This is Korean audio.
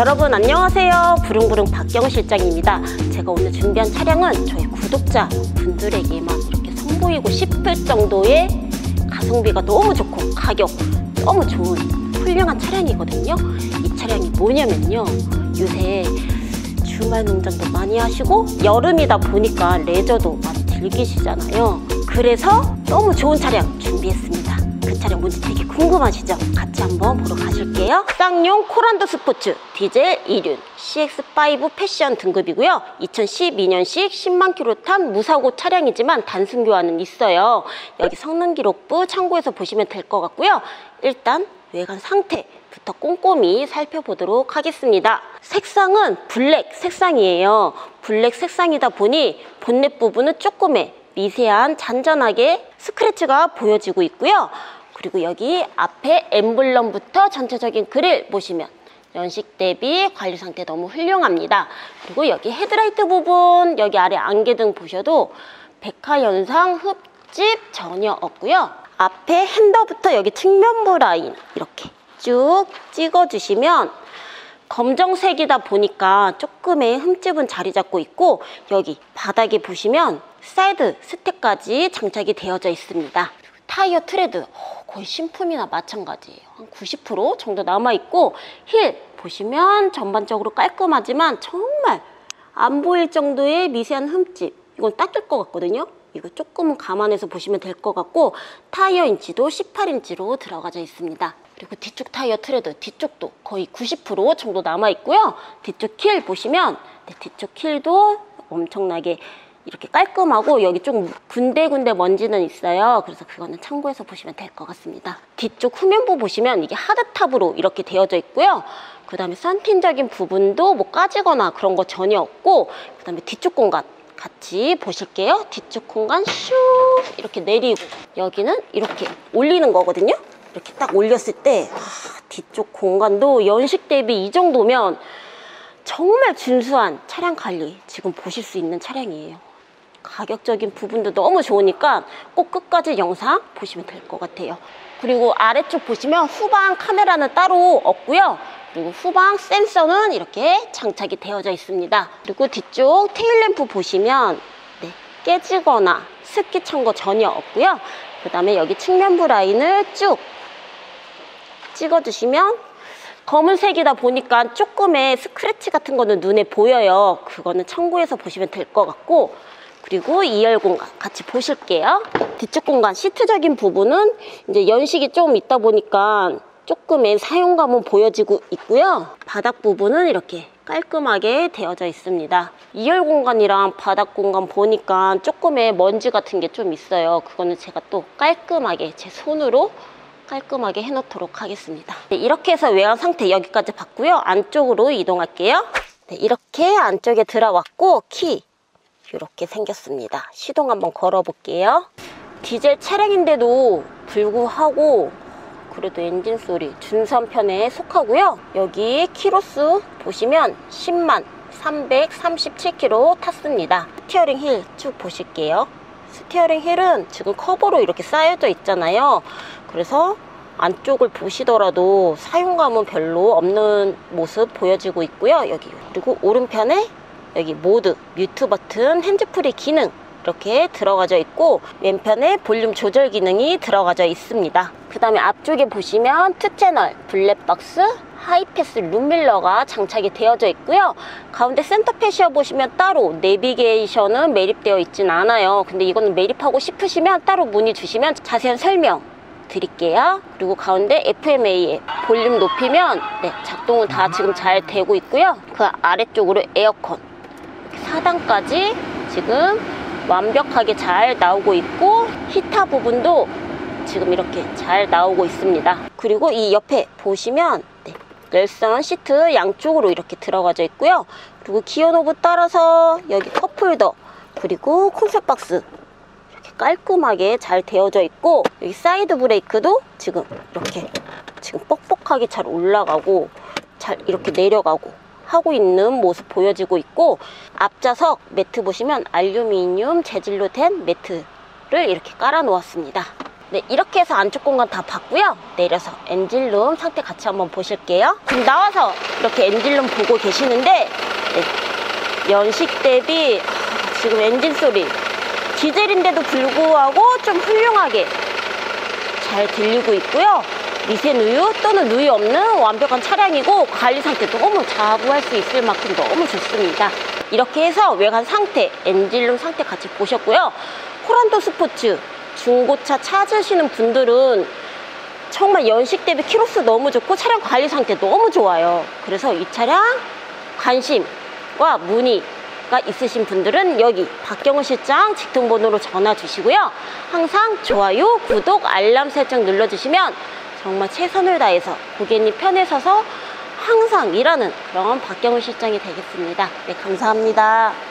여러분 안녕하세요. 부릉부릉 박경은 실장입니다. 제가 오늘 준비한 차량은 저희 구독자 분들에게만 이렇게 선보이고 싶을 정도의 가성비가 너무 좋고 가격 너무 좋은 훌륭한 차량이거든요. 이 차량이 뭐냐면요, 요새 주말 농장도 많이 하시고 여름이다 보니까 레저도 많이 즐기시잖아요. 그래서 너무 좋은 차량 준비했습니다. 그 차량 뭔지 되게 궁금하시죠? 같이 한번 보러 가실게요. 쌍용 코란도스포츠 디젤 2륜 CX5 패션 등급이고요, 2012년식 10만 킬로 탄 무사고 차량이지만 단순 교환은 있어요. 여기 성능 기록부 참고해서 보시면 될 것 같고요, 일단 외관 상태부터 꼼꼼히 살펴보도록 하겠습니다. 색상은 블랙 색상이에요. 블랙 색상이다 보니 본넷 부분은 조금의 미세한 잔잔하게 스크래치가 보여지고 있고요. 그리고 여기 앞에 엠블럼부터 전체적인 그릴 보시면 연식 대비 관리 상태 너무 훌륭합니다. 그리고 여기 헤드라이트 부분, 여기 아래 안개등 보셔도 백화 현상 흡집 전혀 없고요. 앞에 핸더부터 여기 측면부 라인 이렇게 쭉 찍어주시면 검정색이다 보니까 조금의 흠집은 자리 잡고 있고, 여기 바닥에 보시면 사이드 스택까지 장착이 되어져 있습니다. 타이어 트레드 거의 신품이나 마찬가지예요. 한 90% 정도 남아있고, 힐 보시면 전반적으로 깔끔하지만 정말 안 보일 정도의 미세한 흠집, 이건 닦일 것 같거든요. 이거 조금은 감안해서 보시면 될 것 같고, 타이어 인치도 18인치로 들어가져 있습니다. 그리고 뒤쪽 타이어 트레드 뒤쪽도 거의 90% 정도 남아있고요. 뒤쪽 힐 보시면 뒤쪽 힐도 엄청나게 이렇게 깔끔하고, 여기 좀 군데군데 먼지는 있어요. 그래서 그거는 참고해서 보시면 될 것 같습니다. 뒤쪽 후면부 보시면 이게 하드탑으로 이렇게 되어져 있고요. 그 다음에 썬팅적인 부분도 뭐 까지거나 그런 거 전혀 없고, 그 다음에 뒤쪽 공간 같이 보실게요. 뒤쪽 공간 슉 이렇게 내리고, 여기는 이렇게 올리는 거거든요. 이렇게 딱 올렸을 때 뒤쪽 공간도 연식 대비 이 정도면 정말 준수한 차량 관리 지금 보실 수 있는 차량이에요. 가격적인 부분도 너무 좋으니까 꼭 끝까지 영상 보시면 될 것 같아요. 그리고 아래쪽 보시면 후방 카메라는 따로 없고요. 그리고 후방 센서는 이렇게 장착이 되어져 있습니다. 그리고 뒤쪽 테일램프 보시면 깨지거나 습기 찬 거 전혀 없고요. 그 다음에 여기 측면부 라인을 쭉 찍어주시면 검은색이다 보니까 조금의 스크래치 같은 거는 눈에 보여요. 그거는 참고해서 보시면 될 것 같고, 그리고 2열 공간 같이 보실게요. 뒤쪽 공간 시트적인 부분은 이제 연식이 좀 있다 보니까 조금의 사용감은 보여지고 있고요. 바닥 부분은 이렇게 깔끔하게 되어져 있습니다. 2열 공간이랑 바닥 공간 보니까 조금의 먼지 같은 게 좀 있어요. 그거는 제가 또 깔끔하게 제 손으로 깔끔하게 해놓도록 하겠습니다. 이렇게 해서 외관 상태 여기까지 봤고요. 안쪽으로 이동할게요. 이렇게 안쪽에 들어왔고, 키 이렇게 생겼습니다. 시동 한번 걸어볼게요. 디젤 차량인데도 불구하고 그래도 엔진 소리 준수한 편에 속하고요. 여기 키로수 보시면 10만 337km 탔습니다. 스티어링 휠 쭉 보실게요. 스티어링 휠은 지금 커버로 이렇게 쌓여져 있잖아요. 그래서 안쪽을 보시더라도 사용감은 별로 없는 모습 보여지고 있고요. 여기 그리고 오른편에 여기 모드, 뮤트 버튼, 핸즈프리 기능 이렇게 들어가져 있고, 왼편에 볼륨 조절 기능이 들어가져 있습니다. 그 다음에 앞쪽에 보시면 2채널 블랙박스, 하이패스 룸밀러가 장착이 되어져 있고요. 가운데 센터페시아 보시면 따로 내비게이션은 매립되어 있진 않아요. 근데 이거는 매립하고 싶으시면 따로 문의 주시면 자세한 설명 드릴게요. 그리고 가운데 FMA 볼륨 높이면 작동은 다 지금 잘 되고 있고요. 그 아래쪽으로 에어컨 4단까지 지금 완벽하게 잘 나오고 있고, 히터 부분도 지금 이렇게 잘 나오고 있습니다. 그리고 이 옆에 보시면 열선 시트 양쪽으로 이렇게 들어가져 있고요. 그리고 기어 노브 따라서 여기 컵홀더 그리고 콘셉트 박스 이렇게 깔끔하게 잘 되어져 있고, 여기 사이드 브레이크도 지금 이렇게 지금 뻑뻑하게 잘 올라가고 잘 이렇게 내려가고 하고 있는 모습 보여지고 있고, 앞좌석 매트 보시면 알루미늄 재질로 된 매트를 이렇게 깔아 놓았습니다. 네, 이렇게 해서 안쪽 공간 다 봤고요. 내려서 엔진룸 상태 같이 한번 보실게요. 지금 나와서 이렇게 엔진룸 보고 계시는데, 네, 연식 대비 지금 엔진 소리 디젤인데도 불구하고 좀 훌륭하게 잘 들리고 있고요. 미세 누유 또는 누유 없는 완벽한 차량이고 관리 상태 너무 자부할 수 있을 만큼 너무 좋습니다. 이렇게 해서 외관 상태, 엔진룸 상태 같이 보셨고요. 코란도스포츠 중고차 찾으시는 분들은 정말 연식 대비 키로수 너무 좋고 차량 관리 상태 너무 좋아요. 그래서 이 차량 관심과 문의가 있으신 분들은 여기 박경은 실장 직통번호로 전화 주시고요. 항상 좋아요, 구독, 알람 설정 눌러주시면 정말 최선을 다해서 고객님 편에 서서 항상 일하는 그런 박경은 실장이 되겠습니다. 네, 감사합니다.